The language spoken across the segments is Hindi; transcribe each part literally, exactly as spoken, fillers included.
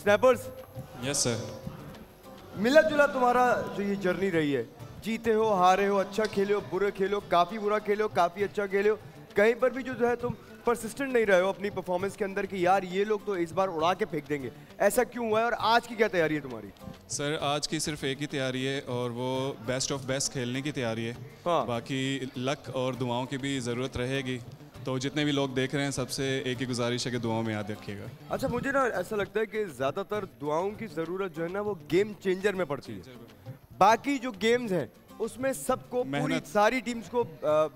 स्नैपर्स। Yes sir. मिला जुला तुम्हारा जो ये जर्नी रही है, जीते हो हारे हो, अच्छा खेले हो बुरे खेले हो, काफ़ी बुरा खेले हो काफ़ी अच्छा खेले हो, कहीं पर भी जो है तुम परसिस्टेंट नहीं रहे हो अपनी परफॉर्मेंस के अंदर कि यार ये लोग तो इस बार उड़ा के फेंक देंगे, ऐसा क्यों हुआ है और आज की क्या तैयारी है तुम्हारी? सर आज की सिर्फ एक ही तैयारी है और वो बेस्ट ऑफ बेस्ट खेलने की तैयारी है। हाँ। बाकी लक और दुआओं की भी ज़रूरत रहेगी, तो जितने भी लोग देख रहे हैं सबसे एक ही गुजारिश है कि दुआओं में याद रखिएगा। अच्छा मुझे ना ऐसा लगता है कि ज़्यादातर दुआओं की ज़रूरत जो है ना वो गेम चेंजर में पड़ती है, बाकी जो गेम्स हैं उसमें सबको पूरी सारी टीम्स को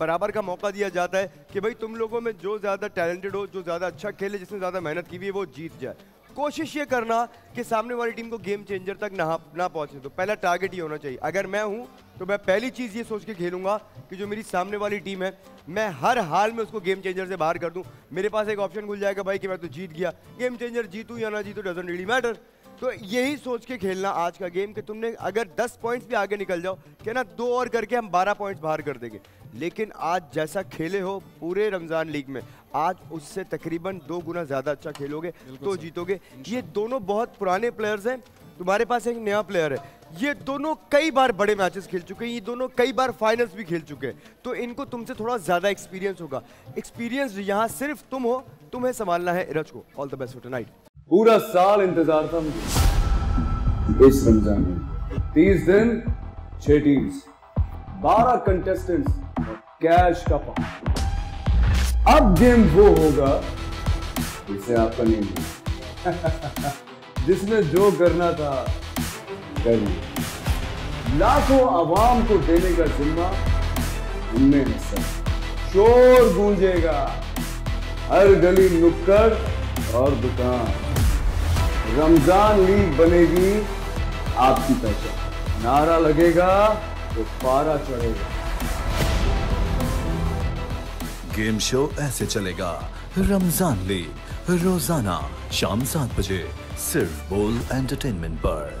बराबर का मौका दिया जाता है कि भाई तुम लोगों में जो ज़्यादा टैलेंटेड हो, जो ज़्यादा अच्छा खेले, जिसने ज़्यादा मेहनत की हुई है वो जीत जाए। कोशिश ये करना कि सामने वाली टीम को गेम चेंजर तक ना ना पहुंचे, तो पहला टारगेट ये होना चाहिए। अगर मैं हूं तो मैं पहली चीज़ ये सोच के खेलूंगा कि जो मेरी सामने वाली टीम है मैं हर हाल में उसको गेम चेंजर से बाहर कर दूं। मेरे पास एक ऑप्शन खुल जाएगा भाई कि मैं तो जीत गया, गेम चेंजर जीतूं या ना जीतूं डजंट रियली मैटर। तो यही सोच के खेलना आज का गेम कि तुमने अगर दस पॉइंट्स भी आगे निकल जाओ क्या ना दो और करके हम बारह पॉइंट्स बाहर कर देंगे, लेकिन आज जैसा खेले हो पूरे रमज़ान लीग में आज उससे तकरीबन दो गुना ज़्यादा अच्छा खेलोगे तो जीतोगे। ये दोनों बहुत पुराने प्लेयर्स हैं, तुम्हारे पास एक नया प्लेयर है, ये दोनों कई बार बड़े मैचेस खेल चुके हैं, ये दोनों कई बार फाइनल्स भी खेल चुके हैं, तो इनको तुमसे थोड़ा ज़्यादा एक्सपीरियंस होगा। एक्सपीरियंस यहाँ सिर्फ तुम हो, तुम्हें संभालना है एरज को। All the best for tonight. पूरा साल इंतजार था मुझे इस रमजान में, तीस दिन छह टीम्स, बारह कंटेस्टेंट्स, कैश का पाँच। अब गेम वो होगा जिसे आपका नेम है जिसने जो करना था कर लिया, लाखों आवाम को देने का जिम्मा उनमें हिस्सा। शोर गूंजेगा हर गली नुक्कड़ और दुकान, रमजान लीग बनेगी आपकी पहचान, नारा लगेगा तो पारा चढ़ेगा। गेम शो ऐसे चलेगा रमजान लीग, रोजाना शाम सात बजे सिर्फ बोल एंटरटेनमेंट पर।